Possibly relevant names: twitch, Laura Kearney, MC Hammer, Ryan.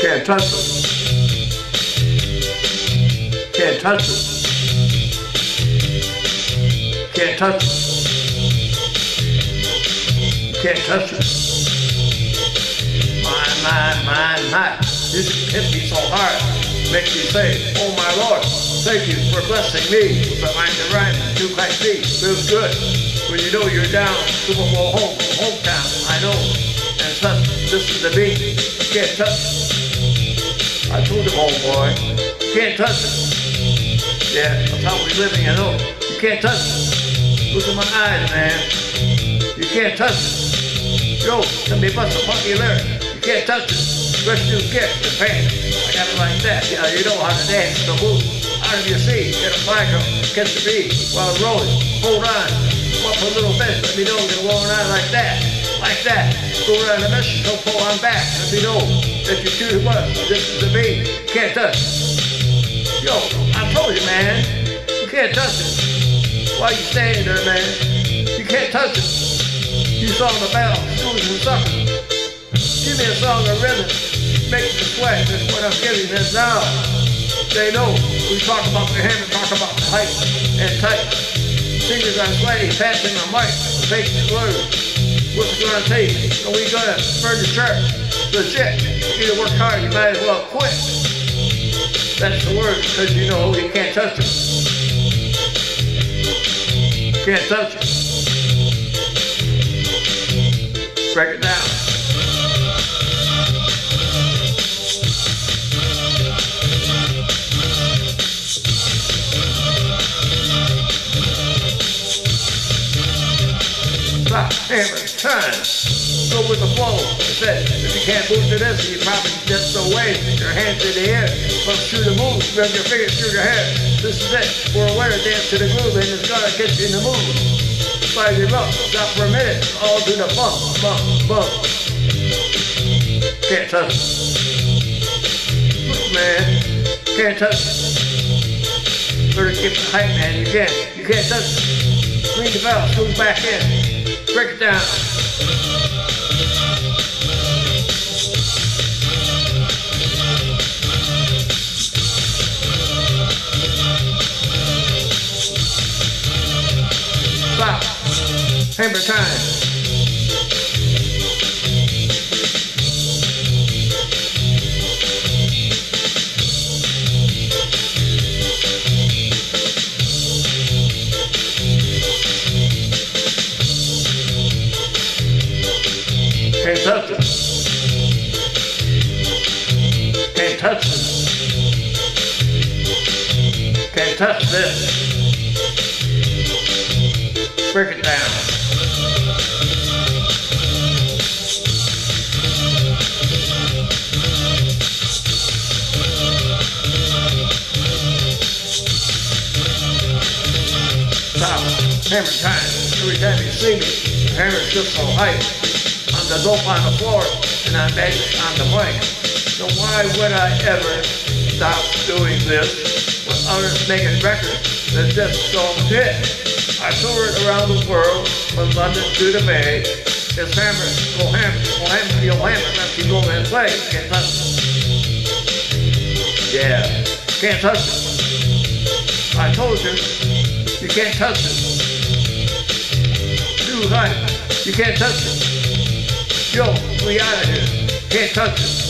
Can't touch them. Can't touch them. Can't touch them. Can't touch them. My. This hit me so hard. Makes me say, oh my Lord, thank you for blessing me. But my divine do like me. Feels good. When you know you're down, super bowl home, hometown, I know. This is the beat, can't touch it. I told him, old boy, can't touch it. Yeah, that's how we're living, I know. You can't touch it. Look in my eyes, man. You can't touch it. Yo, let me bust a funky lyric. You can't touch it. Rest you get the pants. I got it like that. You know, you know how to dance, so move out of your seat, get a micro, catch the beat while I'm rolling. Hold on, come up a little bit, let me know you're rolling out like that. Like that, go around the mission, don't pull on back. Let me know that you choose what, this is the beat, can't touch it. Yo, I told you, man, you can't touch it. Why you standing there, man? You can't touch it. You saw the battle, fools and suckers. Give me a song of rhythm, make me sweat, that's what I'm giving them now. They know, we talk about the hammer, talk about the height and tight. Singers on slaves, passing the mic, fake slurs. What's it gonna take? Are we gonna burn the church? Legit. You either work hard, you might as well quit. That's the word, because you know you can't touch it. Can't touch it. Break it down. Rock, hammer, turn. Go with the flow. It's it. If you can't move to this, you probably just away. Your hands in the air. But shoot the move. Run your fingers through your hair. This is it. We're aware. Dance to the groove, and it's gonna get you in the mood. Slide your up. Stop for a minute. All do the bump, bump, bump. Can't touch it. Look, man. Can't touch it. Better keep the hype, man. You can't. You can't touch it. Clean the valve. Move back in. Break it down. Stop. Hammer time. Can't touch it. Can't touch it. Can't touch this. Break it down. Stop. Hammer time. Every time you see me, the hammer's just so high. The dope on the floor, and I'm magic on the mic. So why would I ever stop doing this when others making records that just don't hit? I toured around the world from London to the Bay. It's hammer, go hammer, go hammer, go hammer, let you go and play. Can't touch it. Yeah, can't touch it. I told you, you can't touch it. Too high, you can't touch it. Yo, we out of here. Can't touch it.